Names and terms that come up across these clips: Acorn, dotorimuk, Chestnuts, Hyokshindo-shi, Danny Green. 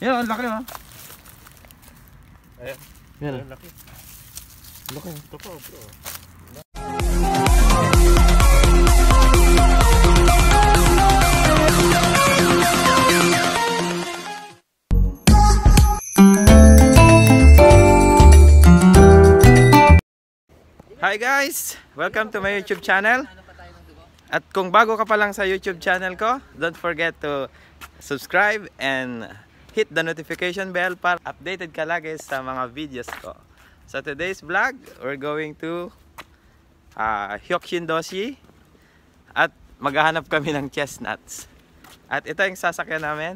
Yan, laki ha. Ayan. Yan. Ayan, laki. Laki. Ito pa, bro. Hi guys! Welcome to my YouTube channel. At kung bago ka pa lang sa YouTube channel ko, don't forget to subscribe and hit the notification bell para updated ka lagi sa mga videos ko. So today's vlog, we're going to Hyokshindo-shi at maghahanap kami ng chestnuts. At ito yung sasakyan namin.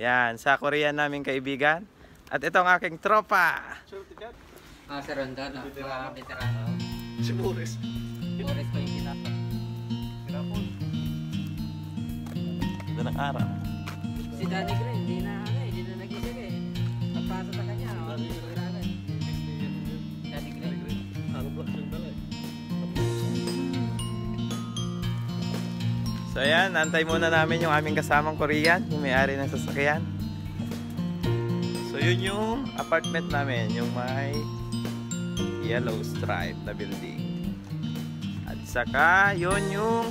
Yan, sa Korea namin kaibigan. At ito ang aking tropa. Seranda na, mga veterano. Si Boris. Boris pa yung kinapa. Kinapon. Ganda ng araw. Si Danny Green, hindi na nag-isagay. Pagpasa sa kanya, o. Danny Green. Harap-lak siyang dala eh. So ayan, antay muna namin yung aming kasamang Korean, yung may-ari ng sasakyan. So yun yung apartment namin, yung may yellow stripe na building. At saka yun yung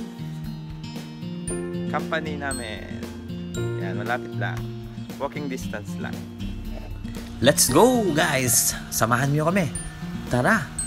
company namin. Yan, malapit lang, walking distance lang. Let's go guys, samahan niyo kami, tara.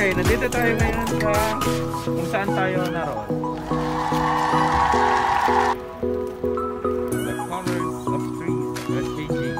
Okay, nandito tayo ngayon sa kung saan tayo naroon. The colors of trees are changing.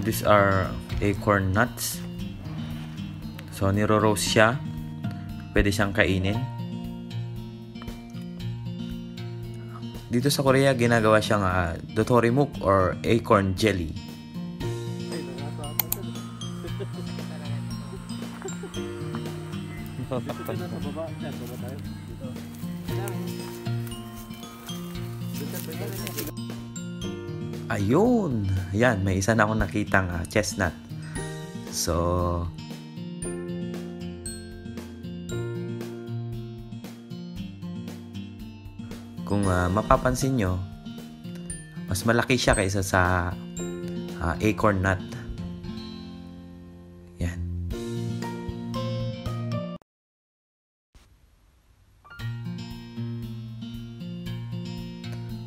So these are acorn nuts. So niro-roast siya. Pwede siyang kainin. Dito sa Korea ginagawa siyang dotorimuk or acorn jelly. Ayun! Yan, may isa na akong nakitang chestnut. So, kung mapapansin nyo, mas malaki siya kaysa sa acorn nut. Yan.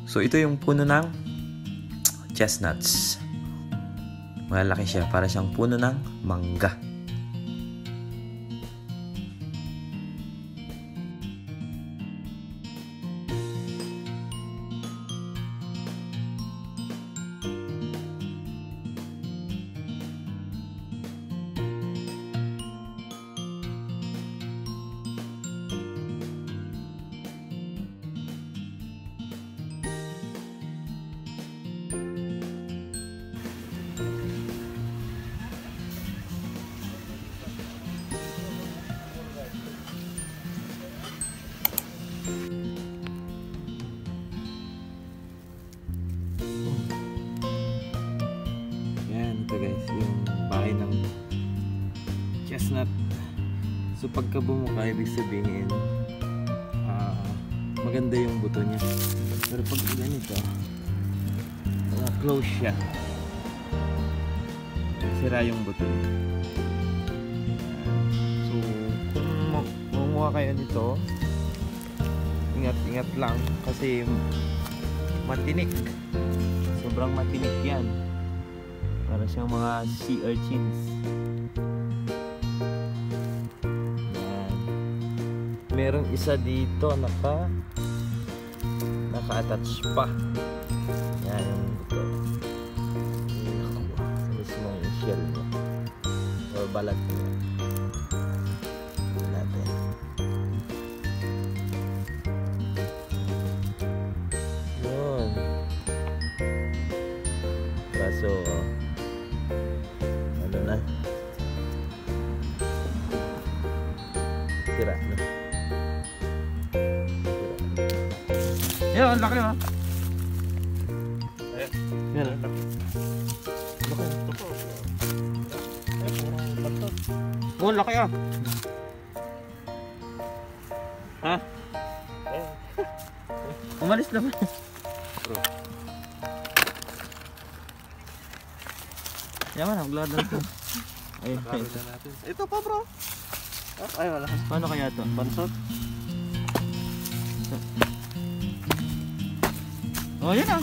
So, ito yung puno ng chestnuts. Malaki siya, para siyang puno ng mangga. Chestnut. So pagka bumuka, ibig sabihin maganda yung buto niya. Pero pag ganito, close siya, sira yung buto niya. So kung mumuha kayo nito, ingat lang kasi matinik, sobrang matinik yan, para siyang mga sea urchins. Merong isa dito naka-attach pa. Yan yung buto. Sa mismong shell niya. O balat niya. Tignan natin. Yun. Kaso, ano na? Tira na. Ayan, laki na. Ayan, laki. Oh, laki ah. Ha? Umalis na ba? Yaman, maglaro na ito. Ito pa bro. Ay, wala. Paano kaya ito? Pansot? Oh, yun ah.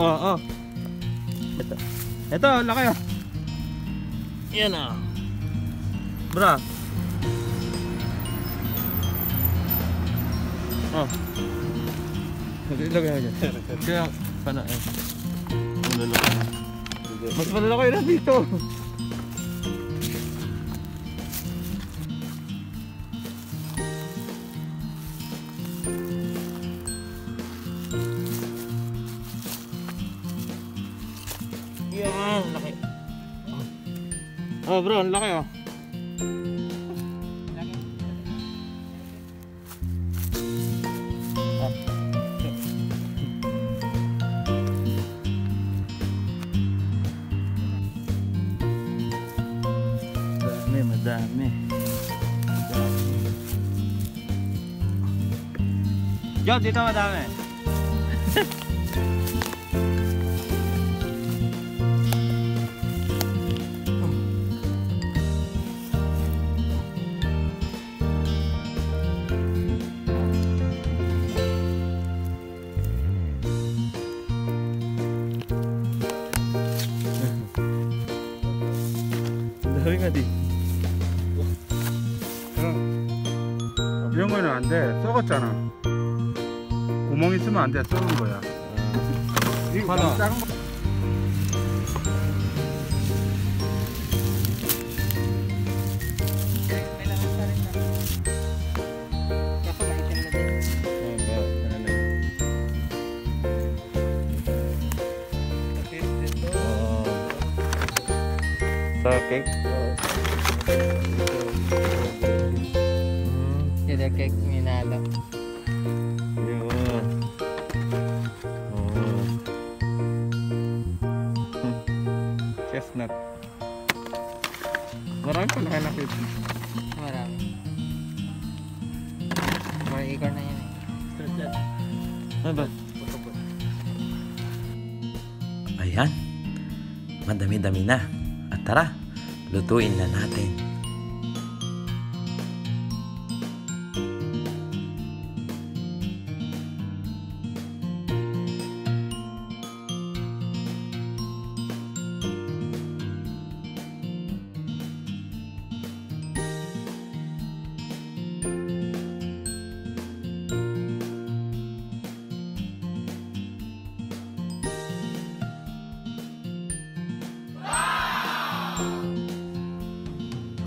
Oh. Ito, laki ah. Yan ah. Bra. Oh. Lagay mo dyan. Kaya, paano eh. Mas malalaki na dito. Oh bro, ang laki oh. Madami. Yo, dito madami. 저희 가디 이런 거는 안 돼. 썩었잖아. 구멍 있으면 안 돼. 썩은 거야. 이거 작은 거. Cake. Sila cake minalap. Yun. Oh. Chestnut. Marami pa na nakita. Marami. May ikar na yan eh. Chestnut. Ano ba? Ayan. Madami-dami na. At tara. Lutuin na natin.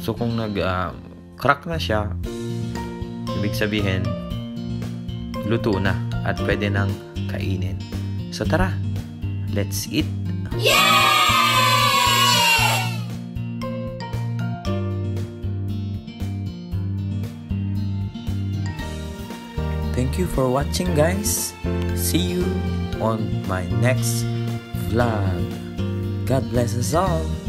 So kung nag-crack na siya, ibig sabihin, luto na at pwede nang kainin. So tara, let's eat! Yeah! Thank you for watching, guys. See you on my next vlog. God bless us all!